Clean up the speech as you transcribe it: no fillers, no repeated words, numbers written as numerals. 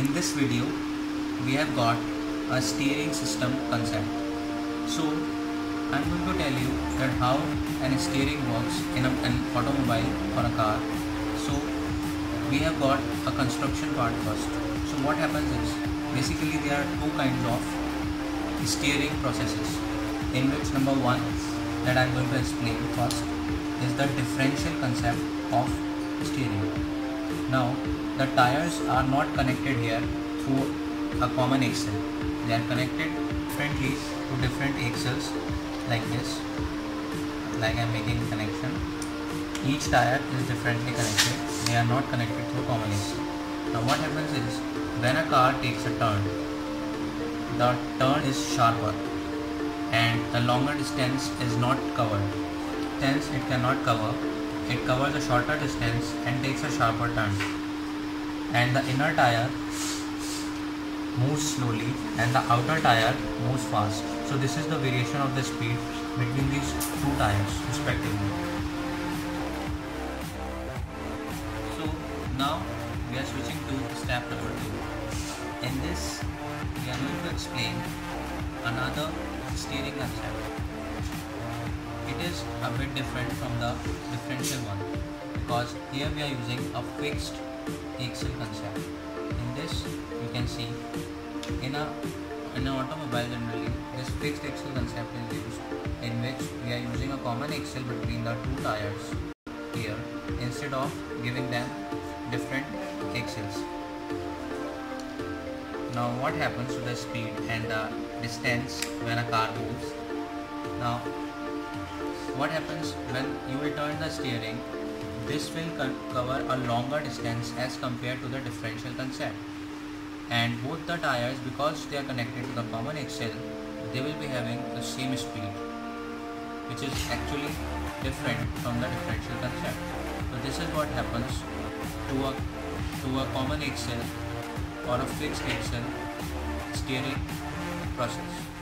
In this video we have got a steering system concept. So I am going to tell you that how an steering works in an automobile or a car. So we have got a construction part first. So what happens is basically there are two kinds of steering processes, in which number one that I am going to explain first is the differential concept of steering. Now the tires are not connected here through a common axle. They are connected differently to different axles like this, like I am making connection. Each tire is differently connected. They are not connected through common axle. Now what happens is when a car takes a turn, the turn is sharper and the longer distance is not covered. Hence it cannot cover. It covers a shorter distance and takes a sharper turn. And the inner tire moves slowly and the outer tire moves fast. So this is the variation of the speed between these two tires respectively. So now we are switching to step number 2. In this we are going to explain another steering concept. It is a bit different from the differential one because here we are using a fixed axle concept. In this you can see in an automobile generally this fixed axle concept is used, in which we are using a common axle between the two tires here instead of giving them different axles. Now what happens to the speed and the distance when a car moves? Now what happens when you will turn the steering? This will cover a longer distance as compared to the differential concept, and both the tires, because they are connected to the common axle, they will be having the same speed, which is actually different from the differential concept. So this is what happens to a common axle or a fixed axle steering process.